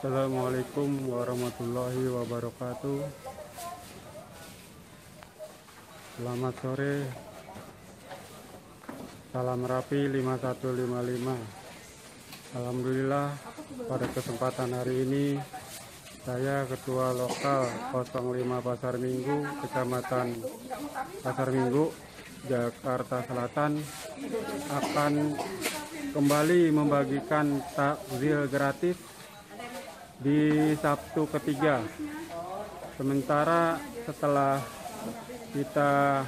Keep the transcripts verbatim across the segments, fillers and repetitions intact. Assalamualaikum warahmatullahi wabarakatuh. Selamat sore. Salam Rapi lima satu lima lima. Alhamdulillah pada kesempatan hari ini saya Ketua Lokal nol lima Pasar Minggu, Kecamatan Pasar Minggu, Jakarta Selatan akan kembali membagikan takjil gratis di Sabtu ketiga. Sementara setelah kita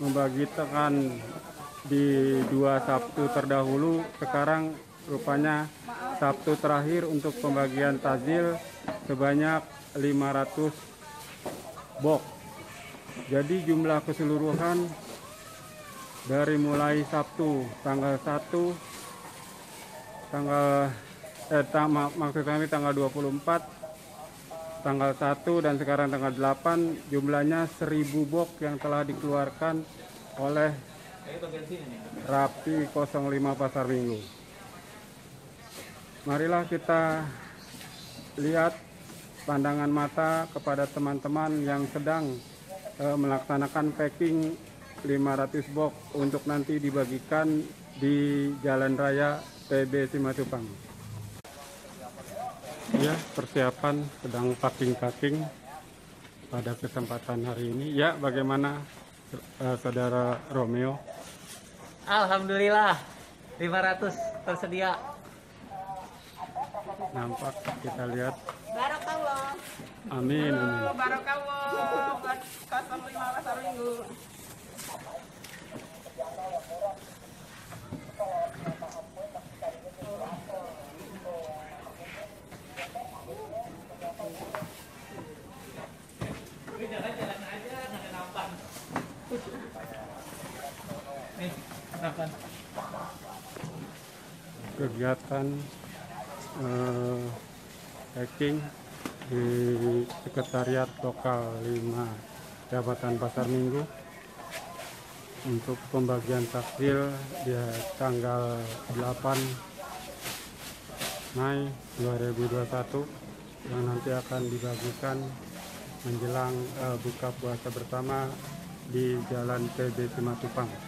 membagikan di dua Sabtu terdahulu, sekarang rupanya Sabtu terakhir untuk pembagian takjil sebanyak lima ratus box. Jadi jumlah keseluruhan dari mulai Sabtu tanggal satu tanggal eh mak maksud kami tanggal dua puluh empat, tanggal satu dan sekarang tanggal delapan, jumlahnya seribu box yang telah dikeluarkan oleh Rapi nol lima Pasar Minggu. Marilah kita lihat pandangan mata kepada teman-teman yang sedang eh, melaksanakan packing lima ratus box untuk nanti dibagikan di Jalan Raya T B Simatupang. Ya, persiapan sedang packing-packing pada kesempatan hari ini. Ya, bagaimana uh, Saudara Romeo? Alhamdulillah, lima ratus tersedia. Nampak kita lihat. Barakallah. Amin. Halo, barakallah. nol lima Pasar Minggu. Jalan-jalan aja, nggak ada nampan. Nih, nampan. Kegiatan eh, packing di Sekretariat Lokal lima Jabatan Pasar Minggu untuk pembagian takjil di tanggal delapan Mei dua ribu dua puluh satu yang nanti akan dibagikan menjelang uh, buka puasa bersama di Jalan T B Simatupang. Habis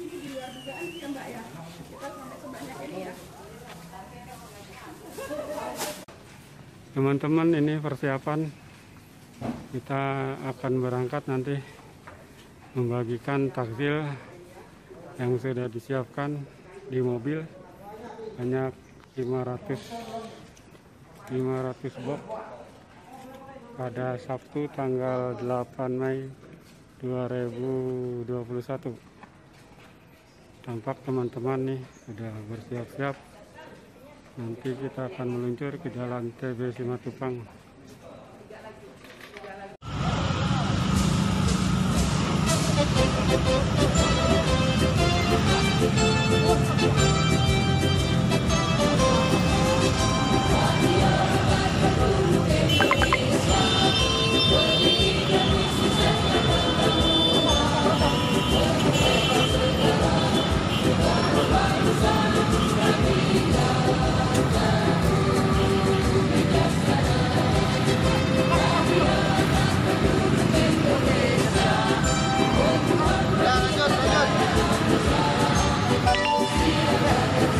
ini di luar dugaan kita, Mbak, ya. Kita sampai sebanyak ini, ya. Teman-teman, ini persiapan kita akan berangkat nanti membagikan takjil yang sudah disiapkan di mobil, hanya lima ratus box pada Sabtu tanggal delapan Mei dua ribu dua puluh satu. Tampak teman-teman nih sudah bersiap-siap, nanti kita akan meluncur ke Jalan T B Simatupang.